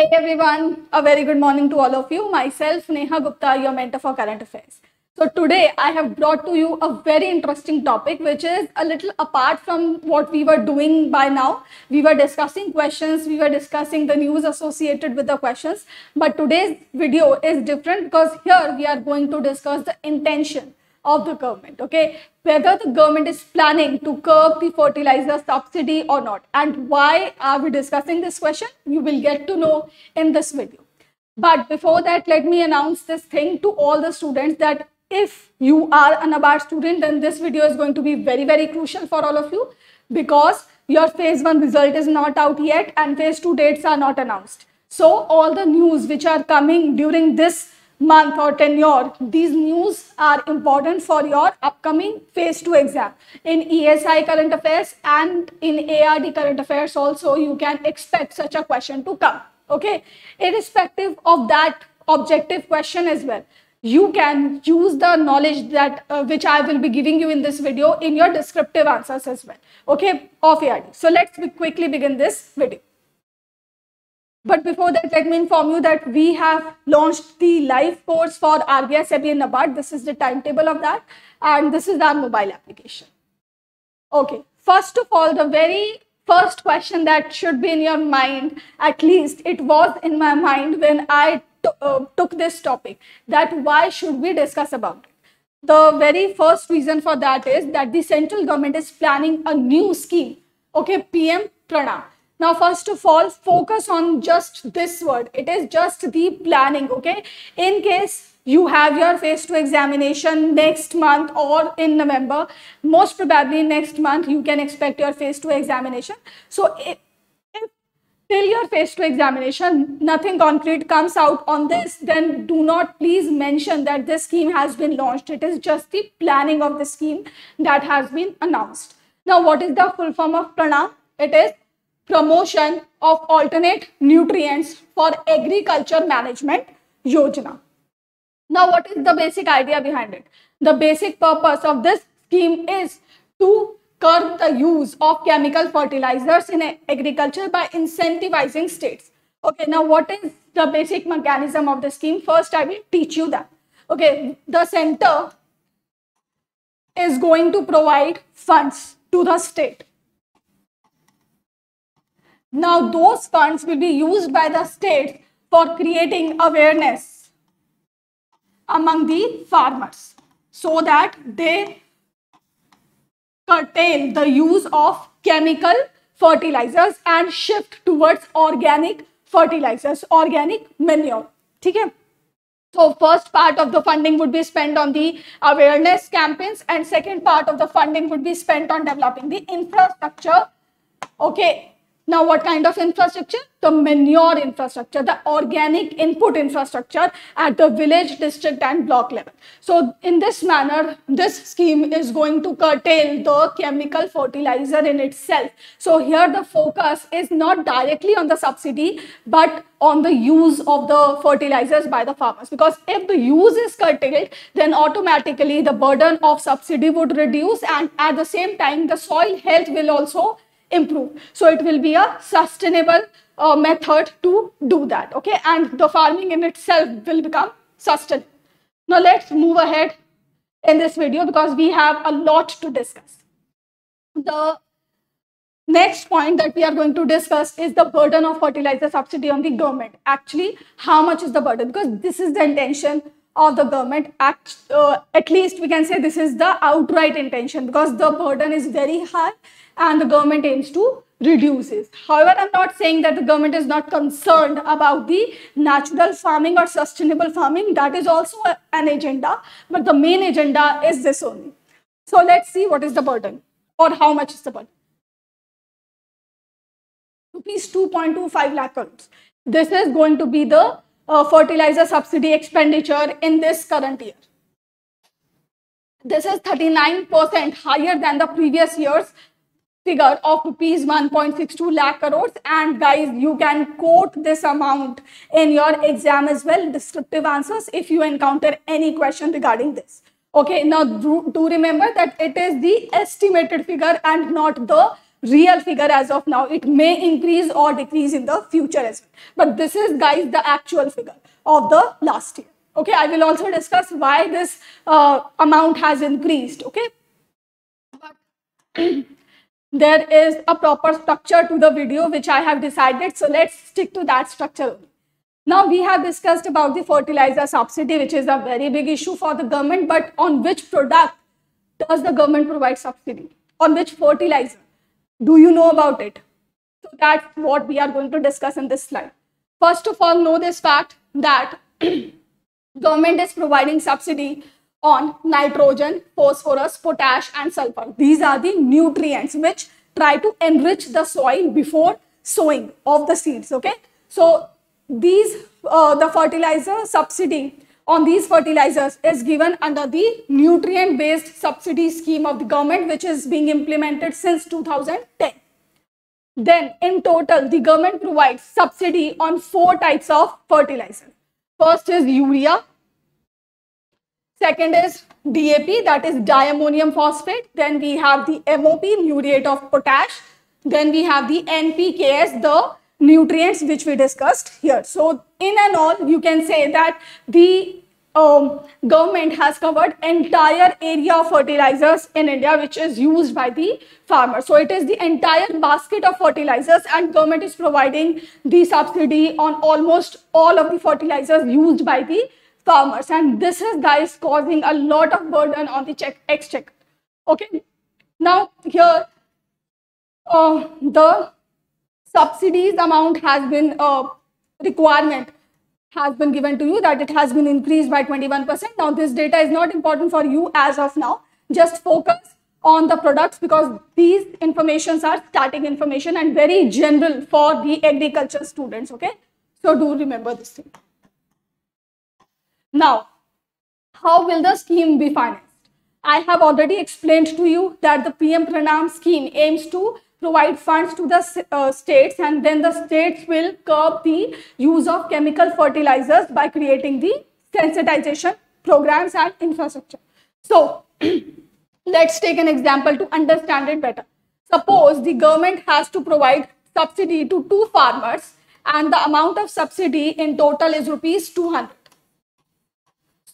Hey everyone, a very good morning to all of you. Myself, Neha Gupta, your mentor for current affairs. So today I have brought to you a very interesting topic which is a little apart from what we were doing by now. We were discussing questions, we were discussing the news associated with the questions. But today's video is different because here we are going to discuss the intention of the government, okay, whether the government is planning to curb the fertilizer subsidy or not. And why are we discussing this question? You will get to know in this video. But before that, let me announce this thing to all the students that if you are an NABARD student, then this video is going to be very, very crucial for all of you, because your phase 1 result is not out yet and phase 2 dates are not announced. So all the news which are coming during this month or tenure, these news are important for your upcoming phase 2 exam. In ESI current affairs and in ARD current affairs also, you can expect such a question to come, okay? Irrespective of that objective question as well, you can use the knowledge that which I will be giving you in this video in your descriptive answers as well, okay, of ARD. So let's quickly begin this video. But before that, let me inform you that we have launched the live course for RBI, SEBI and NABARD. This is the timetable of that, and this is our mobile application. Okay, first of all, the very first question that should be in your mind, at least it was in my mind when I took this topic, that why should we discuss about it? The very first reason for that is that the central government is planning a new scheme, okay, PM PRANAM. Now, first of all, focus on just this word. It is just the planning, okay? In case you have your phase 2 examination next month or in November, most probably next month you can expect your phase 2 examination. So if till your phase 2 examination, nothing concrete comes out on this, then do not please mention that this scheme has been launched. It is just the planning of the scheme that has been announced. Now, what is the full form of PRANAM? It is Promotion of Alternate Nutrients for Agriculture Management Yojana. Now, what is the basic idea behind it? The basic purpose of this scheme is to curb the use of chemical fertilizers in agriculture by incentivizing states. Okay, now what is the basic mechanism of the scheme? First, I will teach you that. Okay, the center is going to provide funds to the state. Now, those funds will be used by the state for creating awareness among the farmers so that they curtail the use of chemical fertilizers and shift towards organic fertilizers, organic manure. Okay? So, first part of the funding would be spent on the awareness campaigns, and second part of the funding would be spent on developing the infrastructure. Okay. Now, what kind of infrastructure? The manure infrastructure, the organic input infrastructure at the village, district and block level. So in this manner, this scheme is going to curtail the chemical fertilizer in itself. So here the focus is not directly on the subsidy, but on the use of the fertilizers by the farmers. Because if the use is curtailed, then automatically the burden of subsidy would reduce, and at the same time, the soil health will also improve. So it will be a sustainable method to do that, okay, and the farming in itself will become sustainable. Now let's move ahead in this video because we have a lot to discuss. The next point that we are going to discuss is the burden of fertilizer subsidy on the government. Actually, how much is the burden? Because this is the intention of the government, at least we can say this is the outright intention, because the burden is very high and the government aims to reduce it. However, I'm not saying that the government is not concerned about the natural farming or sustainable farming. That is also an agenda, but the main agenda is this only. So let's see what is the burden or how much is the burden. Rupees 2.25 lakh crores. This is going to be the fertilizer subsidy expenditure in this current year. This is 39% higher than the previous year's figure of rupees 1.62 lakh crores. And guys, you can quote this amount in your exam as well, descriptive answers, if you encounter any question regarding this. Okay, now do remember that it is the estimated figure and not the real figure as of now. It may increase or decrease in the future as well. But this is, guys, the actual figure of the last year. Okay, I will also discuss why this amount has increased. Okay, but there is a proper structure to the video which I have decided. So let's stick to that structure. Now we have discussed about the fertilizer subsidy, which is a very big issue for the government. But on which product does the government provide subsidy? On which fertilizer? Do you know about it? So that's what we are going to discuss in this slide. First of all, know this fact that government is providing subsidy on nitrogen, phosphorus, potash and sulfur. These are the nutrients which try to enrich the soil before sowing of the seeds. Okay, so these the fertilizer subsidy on these fertilizers is given under the nutrient based subsidy scheme of the government, which is being implemented since 2010. Then in total the government provides subsidy on 4 types of fertilizer. First is urea, second is DAP, that is diammonium phosphate. Then we have the MOP, muriate of potash. Then we have the NPKS, the nutrients which we discussed here. So in and all, you can say that the government has covered entire area of fertilizers in India which is used by the farmer. So it is the entire basket of fertilizers, and government is providing the subsidy on almost all of the fertilizers used by the farmers, and this is, guys, causing a lot of burden on the exchequer. Okay, now here the subsidies amount has been requirement has been given to you that it has been increased by 21%. Now this data is not important for you as of now. Just focus on the products because these informations are static information and very general for the agriculture students. Okay, so do remember this thing. Now, how will the scheme be financed? I have already explained to you that the PM PRANAM scheme aims to provide funds to the states, and then the states will curb the use of chemical fertilizers by creating the sensitization programs and infrastructure. So let's take an example to understand it better. Suppose the government has to provide subsidy to 2 farmers and the amount of subsidy in total is ₹200.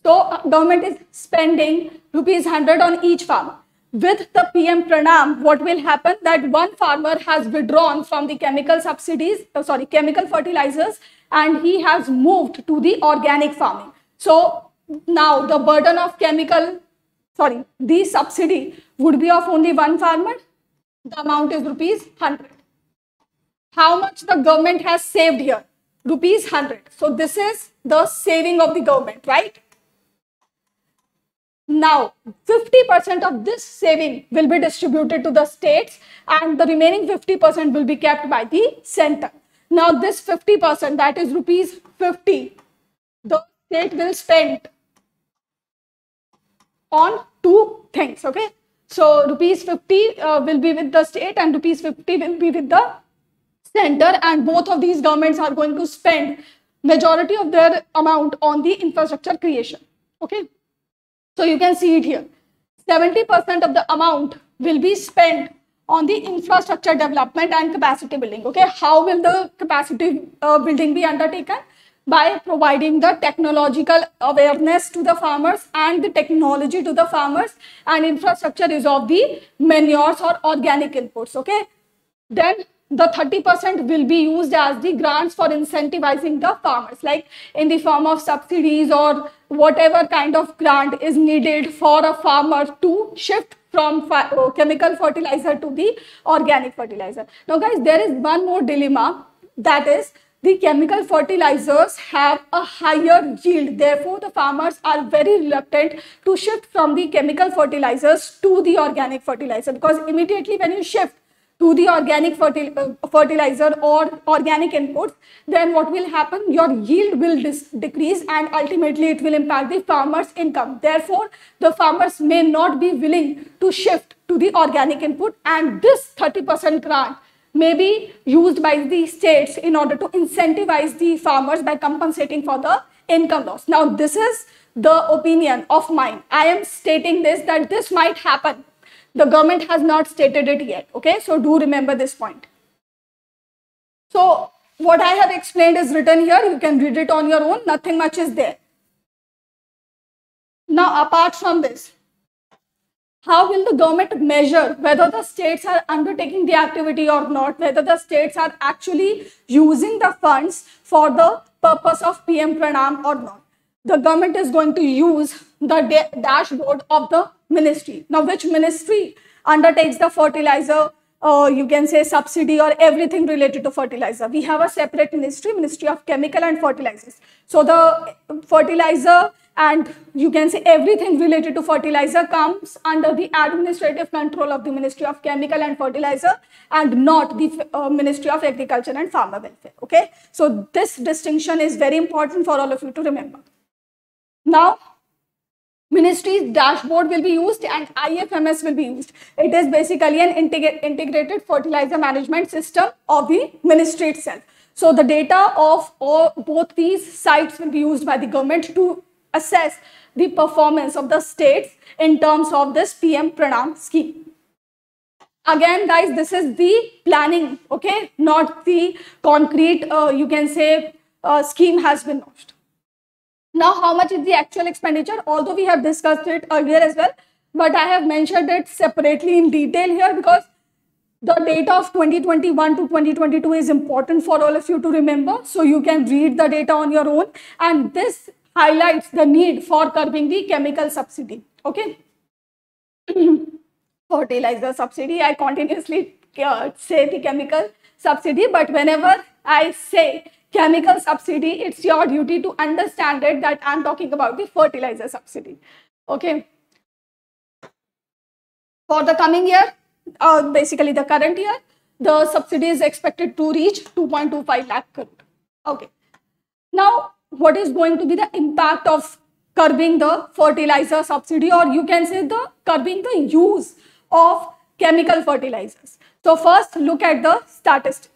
So government is spending ₹100 on each farmer. With the PM PRANAM, what will happen that one farmer has withdrawn from the chemical fertilizers, and he has moved to the organic farming. So now the burden of the subsidy would be of only one farmer. The amount is ₹100. How much the government has saved here? ₹100. So this is the saving of the government, right? Now 50% of this saving will be distributed to the states and the remaining 50% will be kept by the center. Now this 50%, that is ₹50, the state will spend on 2 things. Okay, so ₹50 will be with the state and ₹50 will be with the center, and both of these governments are going to spend majority of their amount on the infrastructure creation. Okay, so you can see it here. 70% of the amount will be spent on the infrastructure development and capacity building. Okay, how will the capacity building be undertaken? By providing the technological awareness to the farmers and the technology to the farmers, and infrastructure is of the manures or organic inputs. Okay, then the 30% will be used as the grants for incentivizing the farmers, like in the form of subsidies or whatever kind of grant is needed for a farmer to shift from chemical fertilizer to the organic fertilizer. Now guys, there is one more dilemma, that is the chemical fertilizers have a higher yield. Therefore, the farmers are very reluctant to shift from the chemical fertilizers to the organic fertilizer, because immediately when you shift to the organic fertilizer or organic inputs, then what will happen? Your yield will decrease, and ultimately it will impact the farmer's income. Therefore, the farmers may not be willing to shift to the organic input, and this 30% grant may be used by the states in order to incentivize the farmers by compensating for the income loss. Now, this is the opinion of mine. I am stating this that this might happen. The government has not stated it yet. Okay, so do remember this point. So what I have explained is written here. You can read it on your own. Nothing much is there. Now, apart from this, how will the government measure whether the states are undertaking the activity or not, whether the states are actually using the funds for the purpose of PM Pranam or not? The government is going to use the dashboard of the ministry. Now, which ministry undertakes the fertilizer, you can say subsidy or everything related to fertilizer? We have a separate ministry, Ministry of Chemical and Fertilizers. So the fertilizer and you can say everything related to fertilizer comes under the administrative control of the Ministry of Chemical and Fertilizer and not the Ministry of Agriculture and Farmer Welfare. Okay, so this distinction is very important for all of you to remember. Now, Ministry's dashboard will be used and IFMS will be used. It is basically an integrated fertilizer management system of the ministry itself. So the data of both these sites will be used by the government to assess the performance of the states in terms of this PM Pranam scheme. Again, guys, this is the planning, okay, not the concrete, you can say, scheme has been launched. Now, how much is the actual expenditure? Although we have discussed it earlier as well, but I have mentioned it separately in detail here because the data of 2021 to 2022 is important for all of you to remember. So you can read the data on your own. And this highlights the need for curbing the chemical subsidy. Okay. Fertilizer subsidy. I continuously say the chemical subsidy, but whenever I say chemical subsidy, it's your duty to understand it that I'm talking about the fertilizer subsidy. Okay. For the coming year, basically the current year, the subsidy is expected to reach 2.25 lakh crore. Okay. Now, what is going to be the impact of curbing the fertilizer subsidy, or you can say the curbing the use of chemical fertilizers? So first, look at the statistics.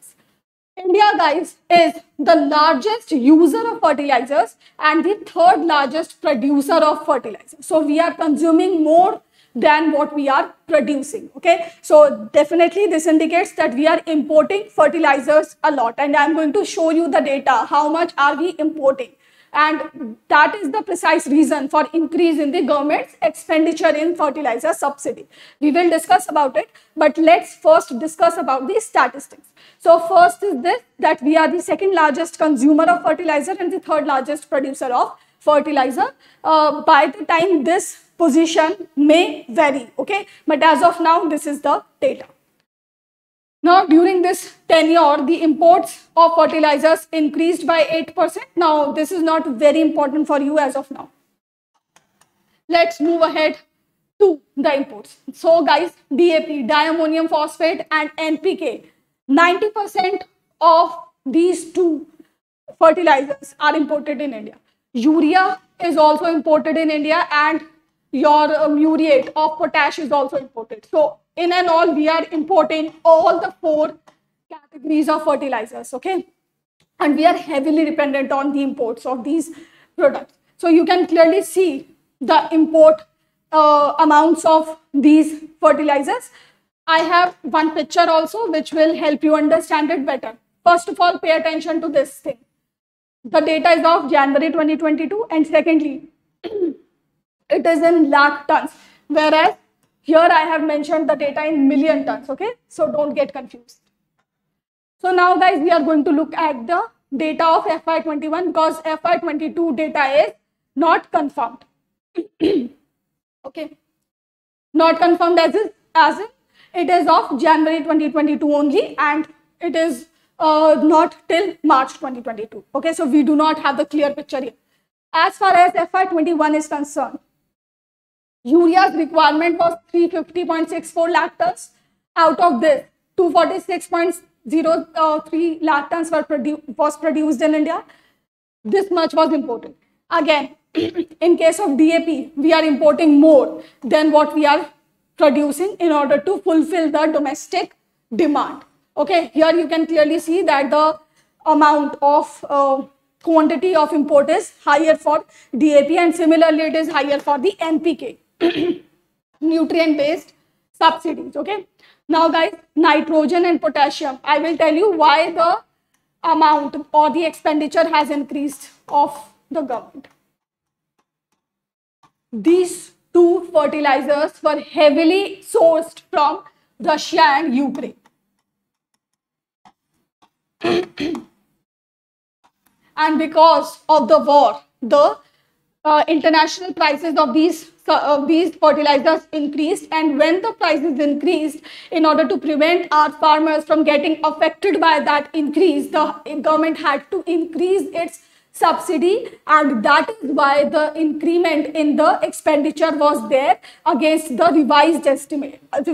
India, guys, is the largest user of fertilizers and the third largest producer of fertilizers. So we are consuming more than what we are producing. Okay, so definitely this indicates that we are importing fertilizers a lot. And I'm going to show you the data, how much are we importing. And that is the precise reason for increase in the government's expenditure in fertilizer subsidy. We will discuss about it, but let's first discuss about the statistics. So first is this, that we are the second largest consumer of fertilizer and the third largest producer of fertilizer. By the time this position may vary, okay? But as of now, this is the data. Now, during this tenure, the imports of fertilizers increased by 8%. Now, this is not very important for you as of now. Let's move ahead to the imports. So, guys, DAP, diammonium phosphate and NPK, 90% of these two fertilizers are imported in India. Urea is also imported in India and your muriate of potash is also imported. So, in and all, we are importing all the four categories of fertilizers, okay? And we are heavily dependent on the imports of these products. So you can clearly see the import amounts of these fertilizers. I have one picture also which will help you understand it better. First of all, pay attention to this thing. The data is of January 2022, and secondly, it is in lakh tons, whereas here I have mentioned the data in million tons, okay? So don't get confused. So now, guys, we are going to look at the data of FY21 because FY22 data is not confirmed. Okay, not confirmed as in it is of January 2022 only, and it is not till March 2022. Okay, so we do not have the clear picture here. As far as FY21 is concerned, Uria's requirement was 350.64 lakh tons. Out of this, 246.03 lakh tons was produced in India. This much was imported. Again, in case of DAP, we are importing more than what we are producing in order to fulfill the domestic demand. Okay, here you can clearly see that the amount of quantity of import is higher for DAP, and similarly it is higher for the NPK. Nutrient-based subsidies. Okay, now guys, nitrogen and potassium, I will tell you why the amount or the expenditure has increased of the government. These two fertilizers were heavily sourced from Russia and Ukraine. And because of the war, the international prices of these fertilizers increased, and when the prices increased, in order to prevent our farmers from getting affected by that increase, the government had to increase its subsidy, and that is why the increment in the expenditure was there against the revised estimate of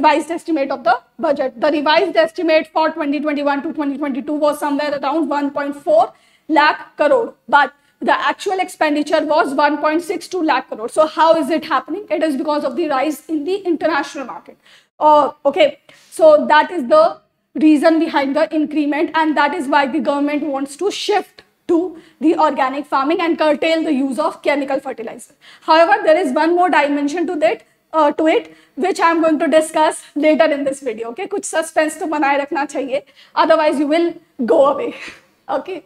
the budget. The revised estimate for 2021 to 2022 was somewhere around 1.4 lakh crore, but the actual expenditure was 1.62 lakh crore. So how is it happening? It is because of the rise in the international market. Okay, so that is the reason behind the increment, and that is why the government wants to shift to the organic farming and curtail the use of chemical fertilizer. However, there is one more dimension to that, which I am going to discuss later in this video. Okay, kuch suspense to banaye rakhna chahiye, otherwise you will go away. Okay.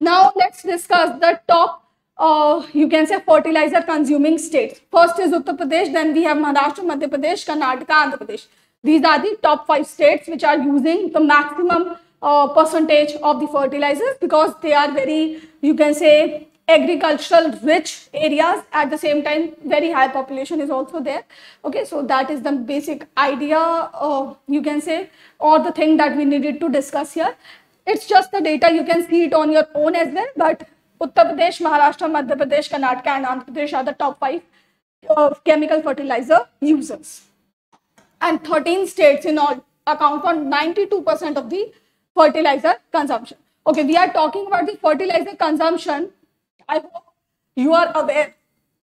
Now let's discuss the top, you can say, fertilizer consuming states. First is Uttar Pradesh, then we have Maharashtra, Madhya Pradesh, Karnataka, Andhra Pradesh. These are the top 5 states which are using the maximum percentage of the fertilizers, because they are very, you can say, agricultural rich areas. At the same time, very high population is also there. Okay, so that is the basic idea, you can say, or the thing that we needed to discuss here. It's just the data, you can see it on your own as well, but Uttar Pradesh, Maharashtra, Madhya Pradesh, Karnataka and Andhra Pradesh are the top 5 chemical fertilizer users. And 13 states in all account for 92% of the fertilizer consumption. Okay, we are talking about the fertilizer consumption. I hope you are aware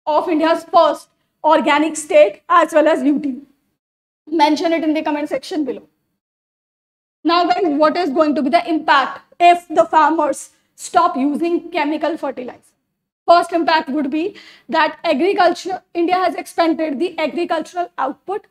of India's first organic state as well as UT. Mention it in the comment section below. Now guys, what is going to be the impact if the farmers stop using chemical fertilizer? First impact would be that agriculture, India has expanded the agricultural output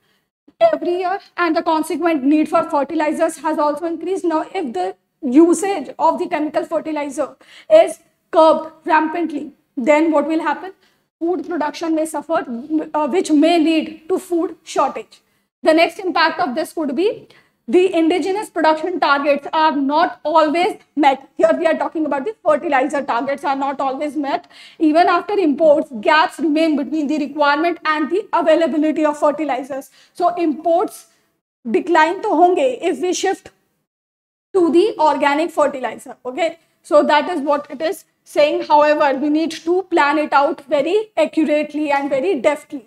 every year, and the consequent need for fertilizers has also increased. Now, if the usage of the chemical fertilizer is curbed rampantly, then what will happen? Food production may suffer, which may lead to food shortage. The next impact of this could be the indigenous production targets are not always met. Here we are talking about the fertilizer targets are not always met. Even after imports, gaps remain between the requirement and the availability of fertilizers. So imports decline to honge if we shift to the organic fertilizer. Okay, so that is what it is saying. However, we need to plan it out very accurately and very deftly.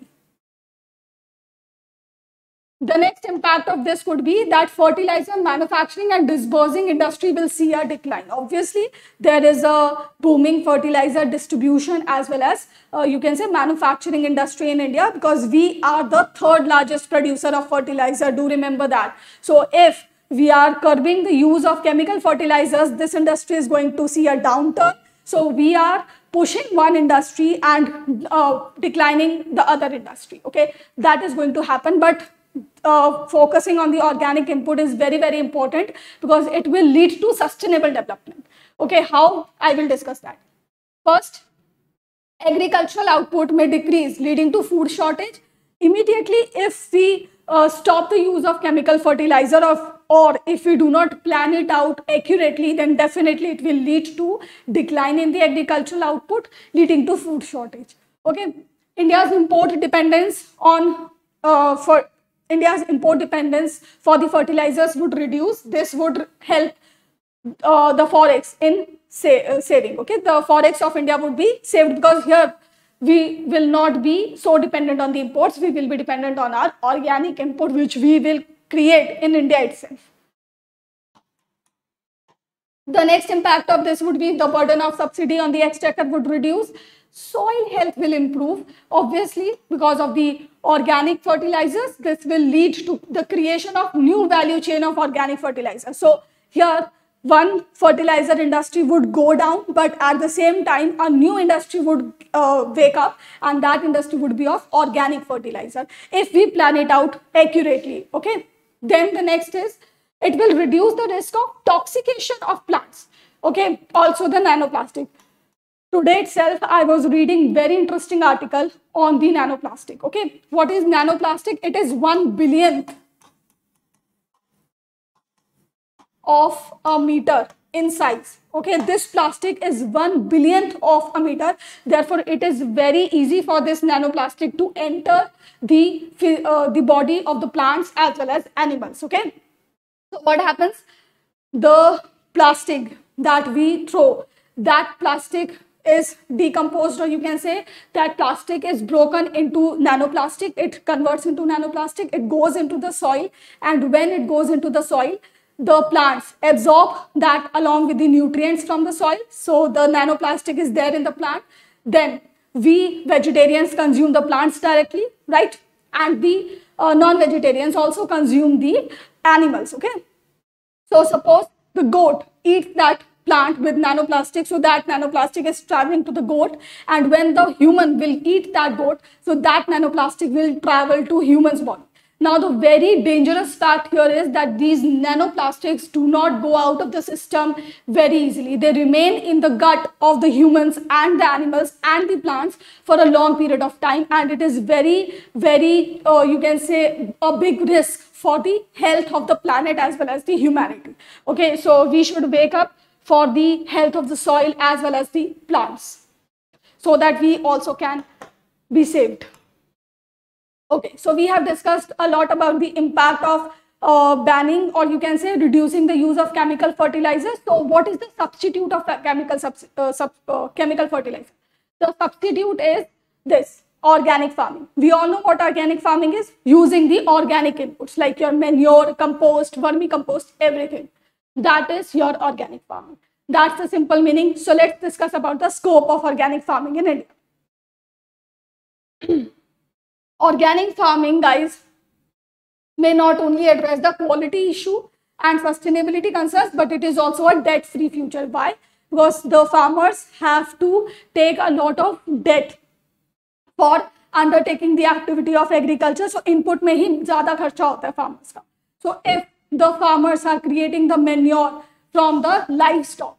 The next impact of this could be that fertilizer manufacturing and disbursing industry will see a decline. Obviously, there is a booming fertilizer distribution as well as, you can say, manufacturing industry in India, because we are the 3rd largest producer of fertilizer. Do remember that. So if we are curbing the use of chemical fertilizers, this industry is going to see a downturn. So we are pushing one industry and declining the other industry. Okay, that is going to happen. But focusing on the organic input is very, very important, because it will lead to sustainable development. Okay, how? I will discuss that. First, agricultural output may decrease, leading to food shortage. Immediately, if we stop the use of chemical fertilizer or if we do not plan it out accurately, then definitely it will lead to decline in the agricultural output, leading to food shortage. Okay, India's import dependence for the fertilizers would reduce. This would help the forex in saving. Okay, the forex of India would be saved, because here we will not be so dependent on the imports. We will be dependent on our organic input, which we will create in India itself. The next impact of this would be the burden of subsidy on the exchequer would reduce. Soil health will improve. Obviously, because of the organic fertilizers, this will lead to the creation of new value chain of organic fertilizers. So here one fertilizer industry would go down, but at the same time a new industry would wake up, and that industry would be of organic fertilizer if we plan it out accurately. Okay, then the next is it will reduce the risk of toxication of plants. Okay, also the nanoplastic. Today itself, I was reading very interesting article on the nanoplastic. Okay, what is nanoplastic? It is 1 billionth of a meter in size. Okay, this plastic is 1 billionth of a meter. Therefore, it is very easy for this nanoplastic to enter the body of the plants as well as animals. Okay, so what happens? The plastic that we throw, that plastic is decomposed, or you can say that plastic is broken into nanoplastic. It converts into nanoplastic. It goes into the soil, and when it goes into the soil, the plants absorb that along with the nutrients from the soil. So the nanoplastic is there in the plant. Then we vegetarians consume the plants directly, right? And the non-vegetarians also consume the animals. Okay, so suppose the goat eats that plant with nanoplastic, so that nanoplastic is traveling to the goat, and when the human will eat that goat, so that nanoplastic will travel to human's body. Now the very dangerous fact here is that these nanoplastics do not go out of the system very easily. They remain in the gut of the humans and the animals and the plants for a long period of time, and it is very, very you can say a big risk for the health of the planet as well as the humanity. Okay, so we should wake up for the health of the soil as well as the plants, so that we also can be saved. Okay, so we have discussed a lot about the impact of banning, or you can say reducing the use of chemical fertilizers. So what is the substitute of chemical fertilizer? The substitute is this, organic farming. We all know what organic farming is, using the organic inputs like your manure, compost, vermicompost, everything. That is your organic farming. That's the simple meaning. So let's discuss about the scope of organic farming in India. Organic farming, guys, may not only address the quality issue and sustainability concerns, but it is also a debt-free future. Why? Because the farmers have to take a lot of debt for undertaking the activity of agriculture. So input mein hi zyada kharcha hota hai farmers ka. So if the farmers are creating the manure from the livestock,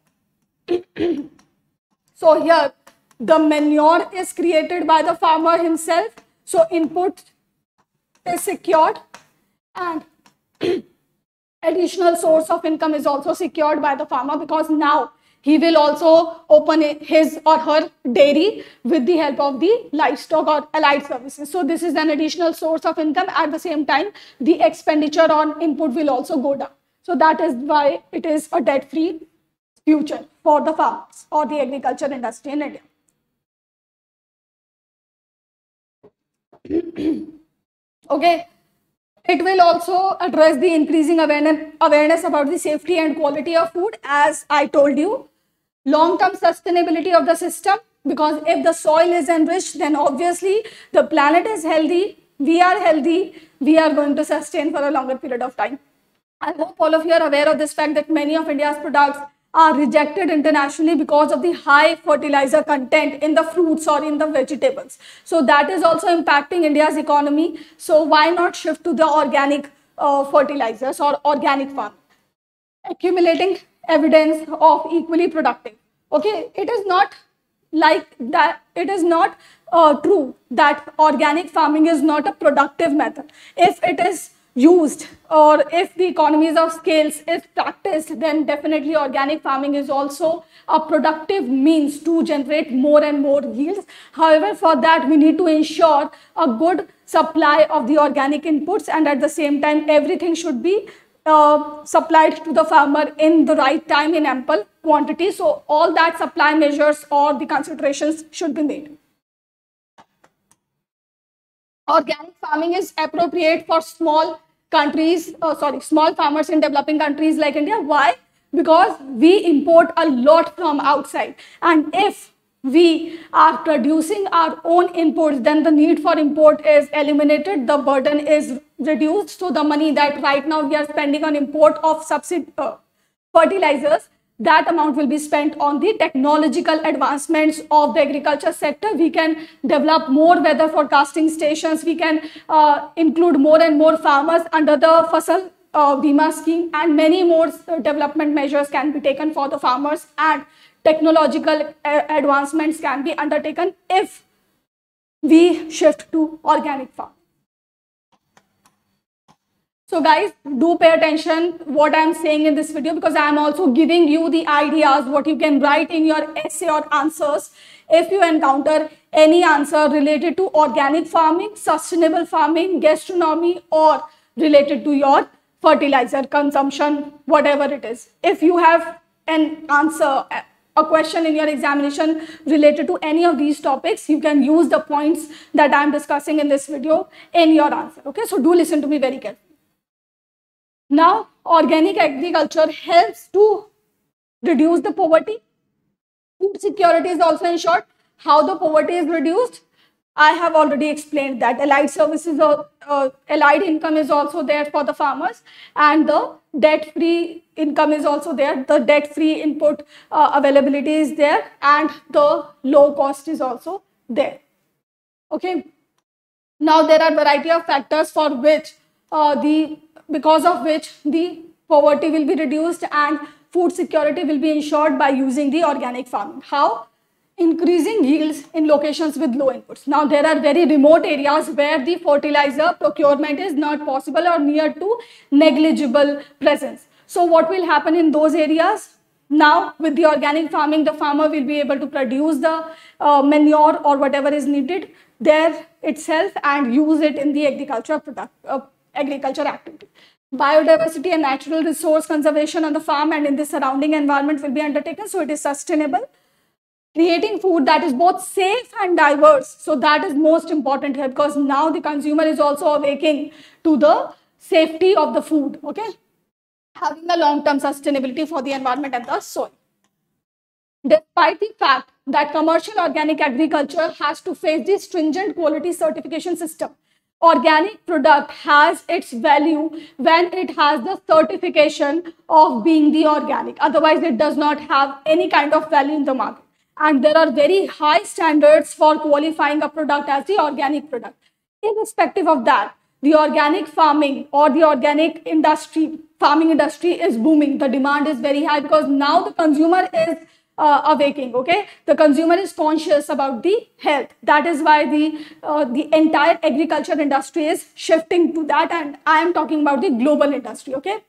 so here the manure is created by the farmer himself. So input is secured, and additional source of income is also secured by the farmer, because now he will also open his or her dairy with the help of the livestock or allied services. So this is an additional source of income. At the same time, the expenditure on input will also go down. So that is why it is a debt-free future for the farmers or the agriculture industry in India. Okay, it will also address the increasing awareness about the safety and quality of food, as I told you. Long-term sustainability of the system, because if the soil is enriched, then obviously the planet is healthy, we are going to sustain for a longer period of time. I hope all of you are aware of this fact that many of India's products are rejected internationally because of the high fertilizer content in the fruits or in the vegetables. So that is also impacting India's economy. So why not shift to the organic fertilizers or organic farm? Accumulating evidence of equally productive. Okay, it is not like that. It is not true that organic farming is not a productive method. If it is used, or if the economies of scales is practiced, then definitely organic farming is also a productive means to generate more and more yields. However, for that we need to ensure a good supply of the organic inputs, and at the same time everything should be supplied to the farmer in the right time in ample quantity. So all that supply measures or the considerations should be made. Organic farming is appropriate for small farmers in developing countries like India. Why? Because we import a lot from outside, and if we are producing our own imports, then the need for import is eliminated, the burden is reduced. So the money that right now we are spending on import of fertilizers, that amount will be spent on the technological advancements of the agriculture sector. We can develop more weather forecasting stations. We can include more and more farmers under the Fasal Bima scheme, and many more development measures can be taken for the farmers, and technological advancements can be undertaken if we shift to organic farming. So guys, do pay attention what I am saying in this video, because I am also giving you the ideas what you can write in your essay or answers. If you encounter any answer related to organic farming, sustainable farming, gastronomy, or related to your fertilizer consumption, whatever it is. If you have an answer, a question in your examination related to any of these topics, you can use the points that I am discussing in this video in your answer. Okay, so do listen to me very carefully. Now, organic agriculture helps to reduce the poverty. Food security is also ensured. How the poverty is reduced, I have already explained that. Allied services or allied income is also there for the farmers, and the debt-free income is also there. The debt-free input availability is there, and the low cost is also there. Okay. Now, there are a variety of factors for which because of which the poverty will be reduced and food security will be ensured by using the organic farming. How? Increasing yields in locations with low inputs. Now, there are very remote areas where the fertilizer procurement is not possible or near to negligible presence. So what will happen in those areas? Now, with the organic farming, the farmer will be able to produce the manure or whatever is needed there itself and use it in the agriculture activity. Biodiversity and natural resource conservation on the farm and in the surrounding environment will be undertaken, so it is sustainable. Creating food that is both safe and diverse, so that is most important here, because now the consumer is also awakening to the safety of the food. Okay, having a long-term sustainability for the environment and the soil. Despite the fact that commercial organic agriculture has to face the stringent quality certification system, organic product has its value when it has the certification of being the organic. Otherwise, it does not have any kind of value in the market. And there are very high standards for qualifying a product as the organic product. Irrespective of that, the organic farming or the organic industry, farming industry is booming. The demand is very high because now the consumer is awakening. Okay, the consumer is conscious about the health. That is why the entire agriculture industry is shifting to that, and I am talking about the global industry. Okay,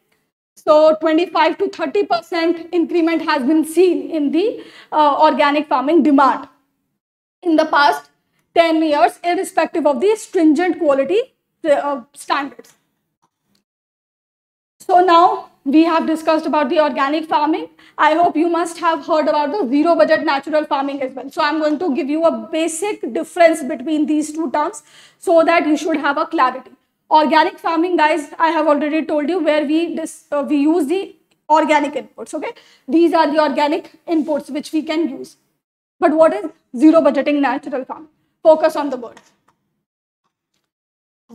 so 25% to 30% increment has been seen in the organic farming demand in the past 10 years, irrespective of the stringent quality standards. So now we have discussed about the organic farming. I hope you must have heard about the zero budget natural farming as well. So I'm going to give you a basic difference between these two terms so that you should have a clarity. Organic farming, guys, I have already told you where we use the organic inputs. Okay, these are the organic inputs which we can use. But what is zero budgeting natural farming? Focus on the word.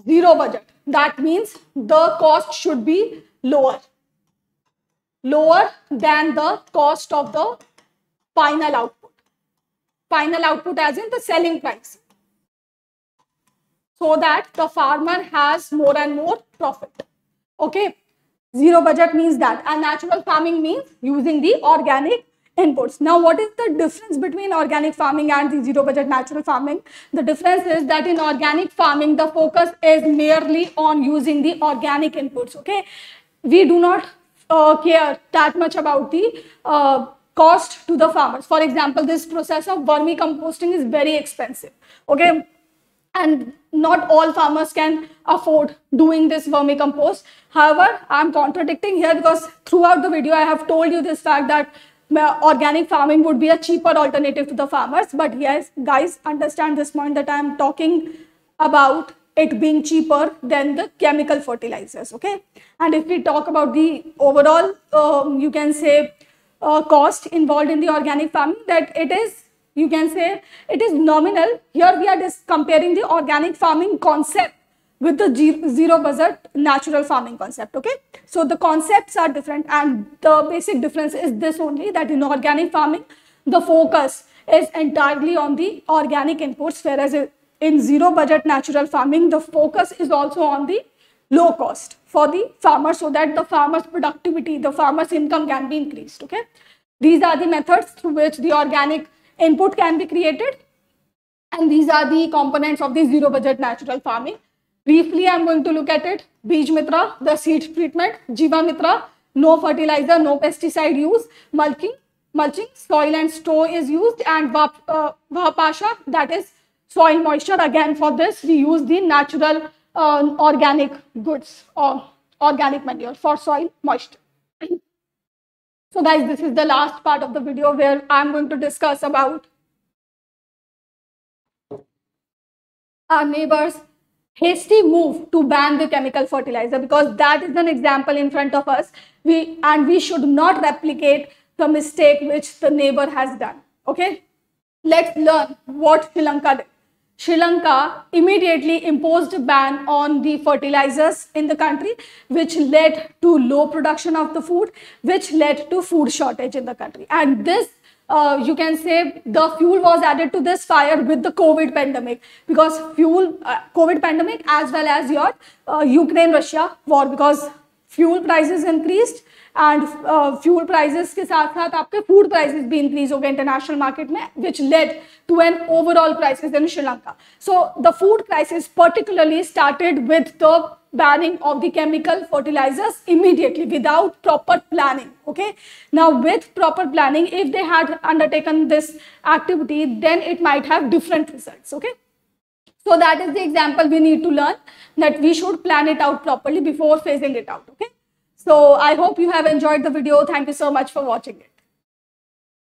Zero budget. That means the cost should be lower than the cost of the final output. Final output as in the selling price, so that the farmer has more and more profit. Okay, zero budget means that, and natural farming means using the organic inputs. Now, what is the difference between organic farming and the zero budget natural farming? The difference is that in organic farming, the focus is merely on using the organic inputs. Okay, we do not care that much about the cost to the farmers. For example, this process of vermicomposting is very expensive. Okay, and not all farmers can afford doing this vermicompost. However, I'm contradicting here, because throughout the video I have told you this fact that organic farming would be a cheaper alternative to the farmers. But yes, guys, understand this point that I am talking about it being cheaper than the chemical fertilizers. Okay, and if we talk about the overall you can say cost involved in the organic farming, that it is, you can say, it is nominal. Here we are just comparing the organic farming concept with the zero budget natural farming concept. Okay, so the concepts are different, and the basic difference is this only, that in organic farming the focus is entirely on the organic inputs, whereas in zero budget natural farming the focus is also on the low cost for the farmer, so that the farmer's productivity, the farmer's income can be increased. Okay, these are the methods through which the organic input can be created, and these are the components of the zero budget natural farming. Briefly, I am going to look at it. Bij Mitra, the seed treatment. Jiva Mitra, no fertilizer, no pesticide use. Mulching, soil and straw is used. And Vahapasha, that is soil moisture. Again, for this, we use the natural organic goods or organic manure for soil moisture. So guys, this is the last part of the video where I am going to discuss about our neighbors' hasty move to ban the chemical fertilizer, because that is an example in front of us. We should not replicate the mistake which the neighbor has done. Okay, let's learn what Sri Lanka did. Sri Lanka immediately imposed a ban on the fertilizers in the country, which led to low production of the food, which led to food shortage in the country. And this, you can say, the fuel was added to this fire with the COVID pandemic, because fuel, COVID pandemic as well as your Ukraine-Russia war, because fuel prices increased, and fuel prices के साथ साथ आपके food prices भी increase हो गए international market में, which led to an overall crisis in Sri Lanka. So the food crisis particularly started with the banning of the chemical fertilizers immediately without proper planning. Okay, now with proper planning, if they had undertaken this activity, then it might have different results. Okay, so that is the example we need to learn, that we should plan it out properly before phasing it out. Okay, so I hope you have enjoyed the video. Thank you so much for watching it.